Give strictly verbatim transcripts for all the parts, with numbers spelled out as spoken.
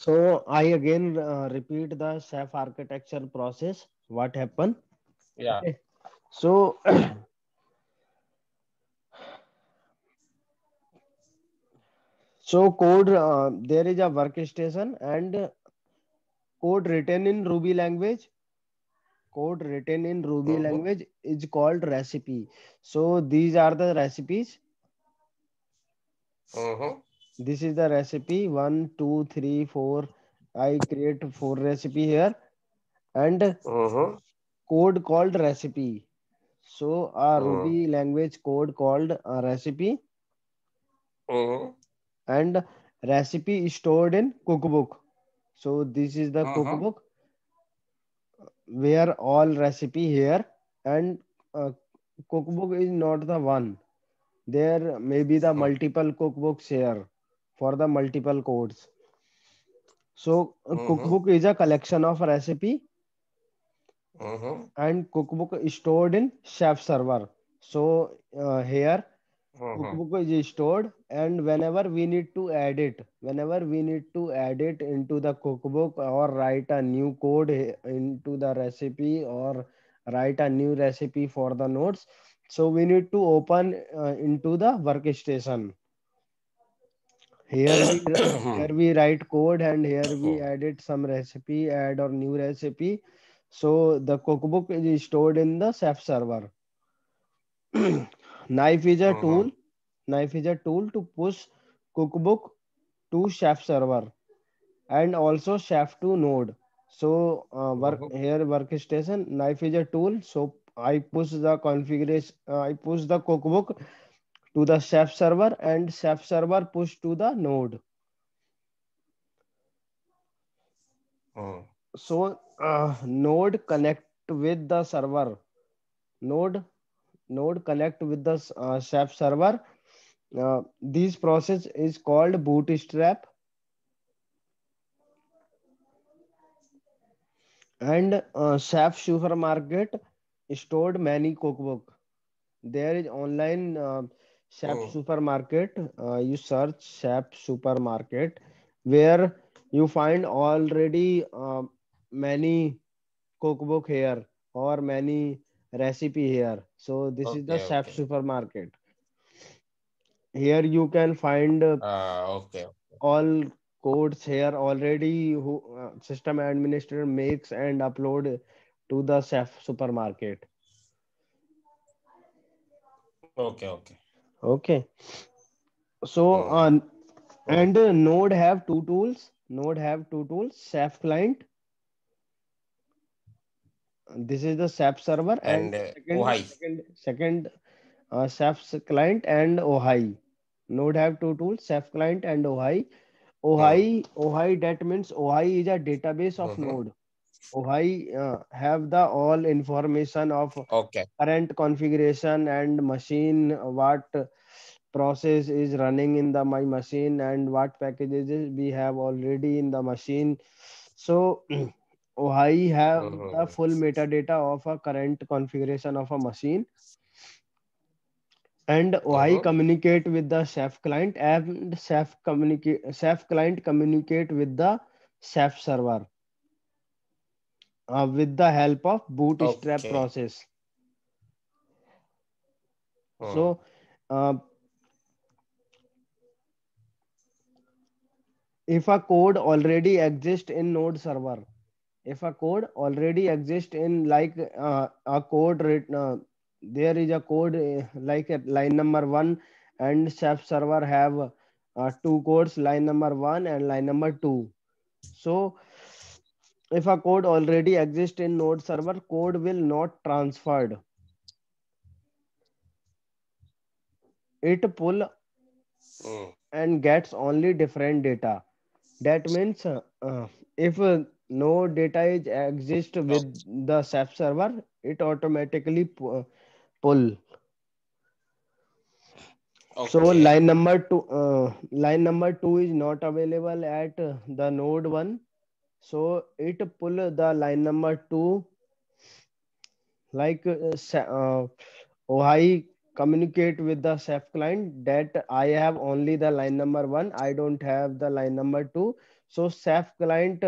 So I again uh, repeat the chef architecture process. What happened? Yeah. Okay. So so code, uh, there is a workstation and code written in Ruby language. Code written in Ruby mm-hmm. language is called recipe. So these are the recipes. Mm-hmm. This is the recipe one, two, three, four. I create four recipe here and uh-huh. code called recipe. So a uh-huh. Ruby language code called a recipe uh-huh. and recipe is stored in cookbook. So this is the uh-huh. cookbook where all recipe here and uh, cookbook is not the one. There may be the multiple cookbooks here for the multiple codes. So mm-hmm. cookbook is a collection of recipe mm-hmm. and cookbook is stored in chef server. So uh, here mm-hmm. cookbook is stored and whenever we need to add it, whenever we need to add it into the cookbook or write a new code into the recipe or write a new recipe for the notes. So we need to open uh, into the workstation. Here we, here we write code and here we added some recipe, add or new recipe. So the cookbook is stored in the chef server. Knife is a tool. Uh-huh. Knife is a tool to push cookbook to chef server and also chef to node. So uh, work uh-huh. here workstation. Knife is a tool. So I push the configuration. Uh, I push the cookbook to the chef server and chef server push to the node. Oh. So uh, node connect with the server. Node, node connect with the uh, chef server. Uh, this process is called bootstrap. And uh, Chef supermarket stored many cookbook. There is online uh, Chef oh. supermarket. Uh, you search Chef supermarket where you find already uh, many cookbook here or many recipe here. So this okay, is the okay. Chef supermarket. Here you can find uh, uh, okay, okay. all codes here already who uh, system administrator makes and upload to the Chef supermarket. Okay, okay. Okay. So, uh, and uh, Node have two tools. Node have two tools, Chef client. This is the Chef server and, and uh, second, Ohai. second, second uh, Chef's client and Ohai. Node have two tools, Chef client and Ohai. Ohai, oh. Ohai, that means Ohai is a database of mm-hmm. Node. Ohai uh, have the all information of okay. current configuration and machine, what process is running in the my machine and what packages we have already in the machine. So Ohai have mm-hmm. the full metadata of a current configuration of a machine. And Ohai mm-hmm. communicate with the Chef client and Chef communicate Chef client communicate with the Chef server. Uh, with the help of bootstrap okay. process. Oh. So, uh, if a code already exists in node server, if a code already exists in like uh, a code written, uh, there is a code uh, like at line number one and Chef server have uh, two codes, line number one and line number two. So, if a code already exists in node server, code will not transferred. It pull oh. and gets only different data. That means uh, if uh, no data is exist with oh. the Chef server, it automatically pull. Okay. So line number two, uh, line number two is not available at the node one. So it pull the line number two, like uh, uh, Ohai communicate with the chef client that I have only the line number one, I don't have the line number two. So chef client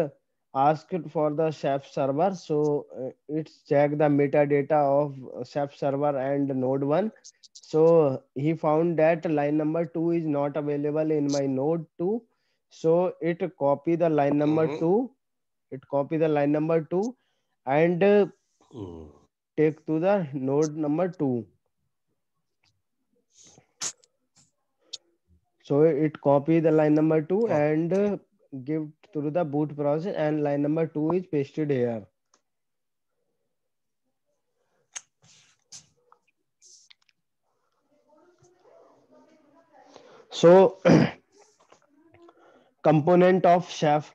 asked for the chef server. So uh, it's checked the metadata of chef server and node one. So he found that line number two is not available in my node two. So it copy the line number mm-hmm. two. It copy the line number two and uh, mm. take to the node number two. So it copy the line number two and uh, give through the boot process, and line number two is pasted here. So component of chef,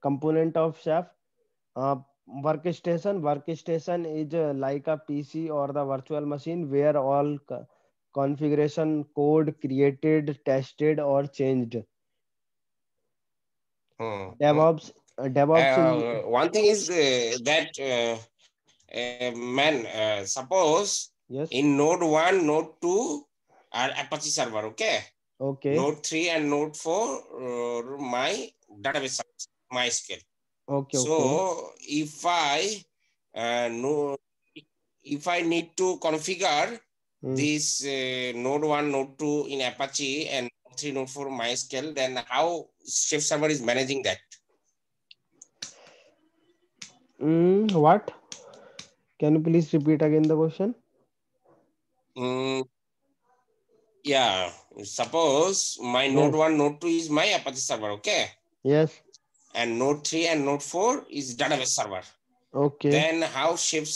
component of chef, uh, workstation, workstation is uh, like a P C or the virtual machine where all co configuration code created, tested or changed. Hmm. DevOps, uh, DevOps. Uh, one thing is uh, that uh, uh, man, uh, suppose yes. in node one, node two are Apache server, okay? Okay. Node three and node four, uh, my database, MySQL. Okay. So okay. if I uh, know, if I need to configure hmm. this uh, node one, node two in Apache and three node four MySQL, then how Chef server is managing that? Mm, what? Can you please repeat again the question? Mm, yeah. Suppose my yes. node one, node two is my Apache server, okay? Yes. And node three and node four is database server. Okay. Then how Chef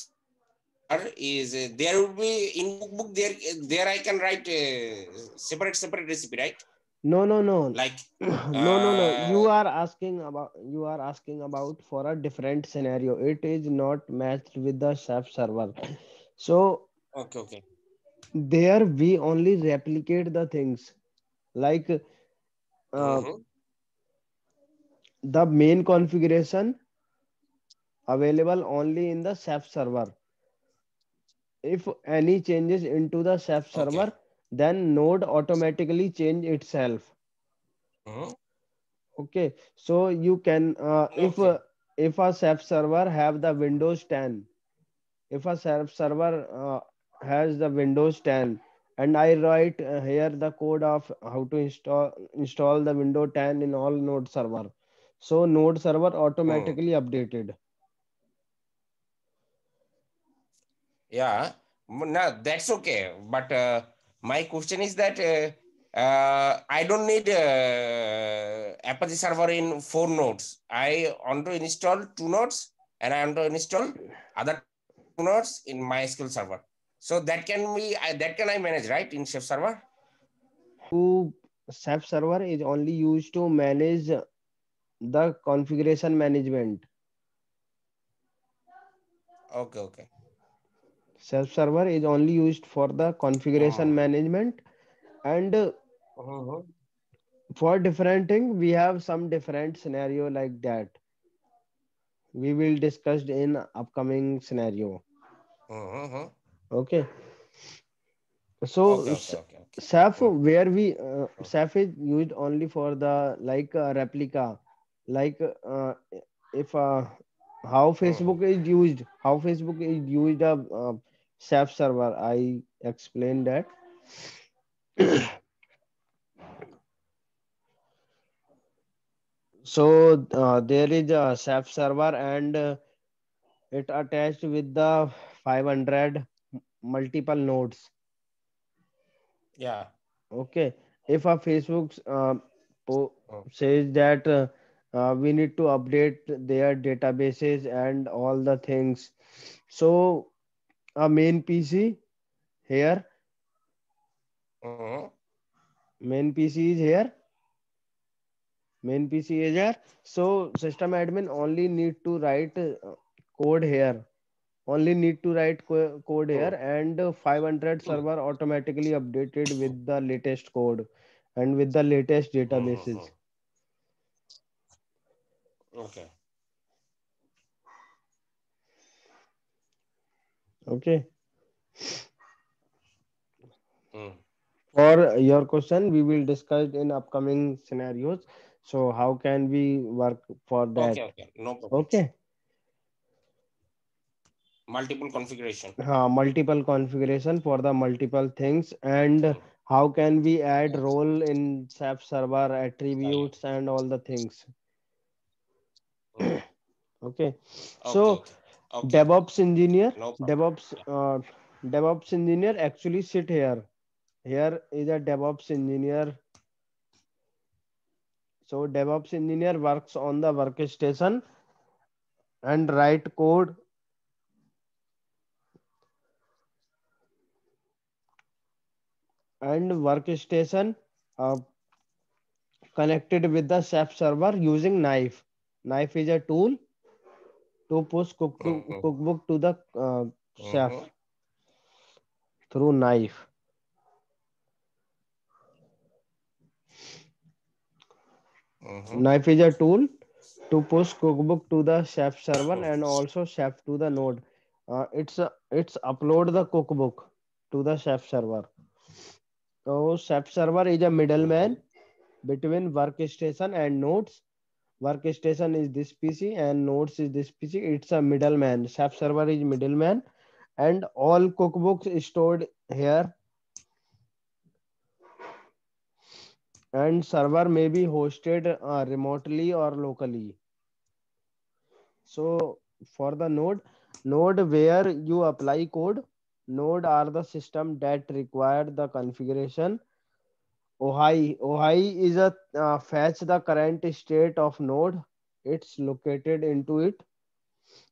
is uh, there will be in cookbook there there I can write a separate separate recipe, right? No, no, no. Like uh, no, no, no. You are asking about you are asking about for a different scenario. It is not matched with the chef server. So okay, okay. There we only replicate the things like uh, mm-hmm. the main configuration available only in the chef server. If any changes into the chef server, okay. then node automatically change itself. Uh-huh. Okay. So you can, uh, okay. if, uh, if a chef server have the Windows ten, if a chef server uh, has the Windows ten, and I write uh, here the code of how to install, install the Windows ten in all node server. So node server automatically uh-huh. updated. Yeah, no, that's okay. But uh, my question is that uh, uh, I don't need uh, Apache server in four nodes. I want to install two nodes and I want to install other two nodes in MySQL server. So that can be, I, that can I manage, right, in Chef server? Who Chef server is only used to manage the configuration management. Okay, okay. Chef server is only used for the configuration uh-huh. management, and uh-huh. for different thing, we have some different scenario like that. We will discuss in upcoming scenario. Uh-huh. Okay. So okay, okay, okay, okay. Chef where we, uh, Chef is used only for the like uh, replica, like uh, if uh, how Facebook uh-huh. is used, how Facebook is used uh, uh, Chef server, I explained that. So uh, there is a Chef server and uh, it attached with the five hundred multiple nodes. Yeah. Okay. If a Facebook uh, po oh. says that uh, uh, we need to update their databases and all the things. So a main P C here. Uh-huh. Main P C is here. Main P C is here. So system admin only need to write code here. Only need to write co code here, and five hundred server automatically updated with the latest code and with the latest databases. Okay. Okay. Mm. For your question, we will discuss in upcoming scenarios. So how can we work for that? Okay, okay. No problem. Okay. Multiple configuration. Uh, multiple configuration for the multiple things. And how can we add role in Chef server attributes and all the things? Okay. Okay. So okay. DevOps engineer, no DevOps, uh, DevOps engineer actually sit here. Here is a DevOps engineer. So DevOps engineer works on the workstation and write code. And workstation uh, connected with the Chef server using knife. Knife is a tool to push cook to, mm-hmm. cookbook to the uh, Chef mm-hmm. through knife. Mm-hmm. Knife is a tool to push cookbook to the Chef server mm-hmm. and also Chef to the node. Uh, it's uh, it's upload the cookbook to the Chef server. So Chef server is a middleman between workstation and nodes. Workstation is this P C and nodes is this P C. It's a middleman. Chef server is middleman and all cookbooks is stored here. And server may be hosted uh, remotely or locally. So for the node, node where you apply code, node are the system that required the configuration. Ohai, Ohai is a uh, fetch the current state of node. It's located into it.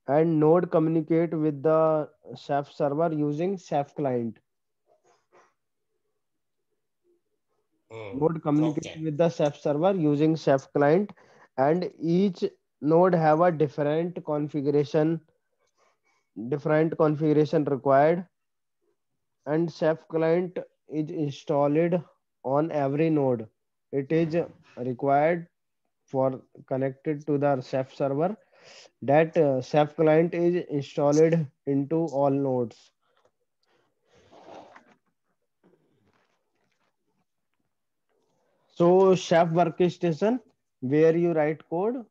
And node communicate with the Chef server using Chef client. Mm, node communicate okay. with the Chef server using Chef client, and each node have a different configuration, different configuration required, and Chef client is installed on every node. It is required for connected to the Chef server that uh, Chef client is installed into all nodes. So Chef workstation where you write code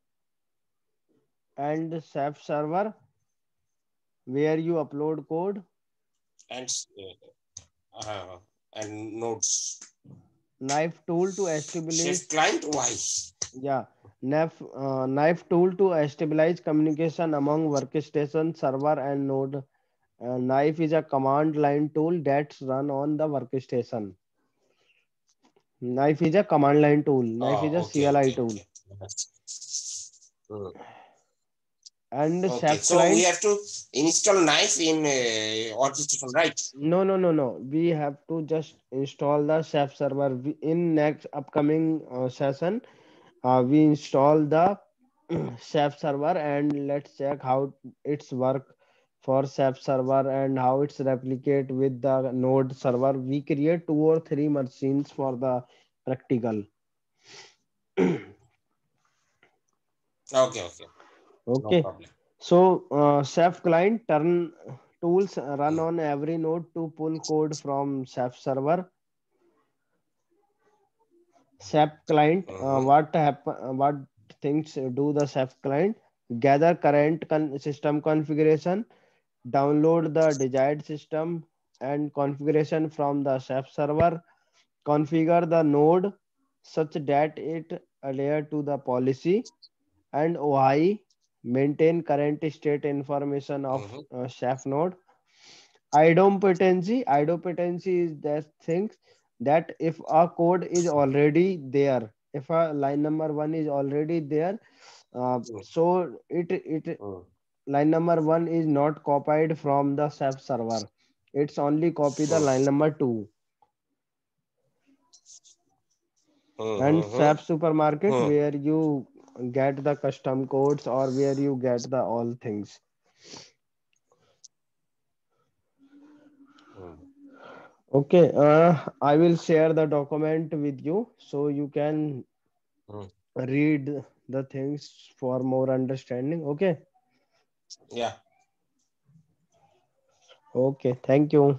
and Chef server where you upload code and uh, and nodes. Knife tool to establish client wise. Yeah, knife uh, knife tool to establish communication among workstation, server, and node. Uh, knife is a command line tool that's run on the workstation. Knife is a command line tool. Knife oh, is a okay, C L I okay, tool. Okay. And okay, Chef so client, we have to install knife in uh, orchestration, right? No, no, no, no. We have to just install the Chef server in next upcoming uh, session. Uh, we install the Chef server and let's check how it's work for Chef server and how it's replicate with the node server. We create two or three machines for the practical. Okay, okay. Okay. No so uh, Chef client turn tools run on every node to pull code from Chef server. Chef client, uh, what happen, what things do the Chef client? Gather current con system configuration, download the desired system and configuration from the Chef server, configure the node such that it adhere to the policy, and Ohai, maintain current state information of mm-hmm. uh, Chef node. Idempotency, idempotency is that thing that if a code is already there, if a line number one is already there, uh, so it, it mm. line number one is not copied from the Chef server. It's only copy the line number two. Mm-hmm. And Chef supermarket mm. where you get the custom codes or where you get the all things. Okay, uh, I will share the document with you so you can mm. read the things for more understanding. Okay. Yeah. Okay, thank you.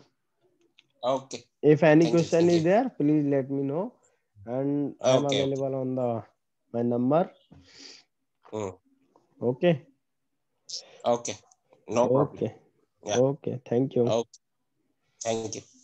Okay. If any thank question you, is you. there, please let me know. And okay. I'm available on the my number. Mm. Okay. Okay. No problem. Okay. Yeah. Okay. Thank you. Okay. Thank you.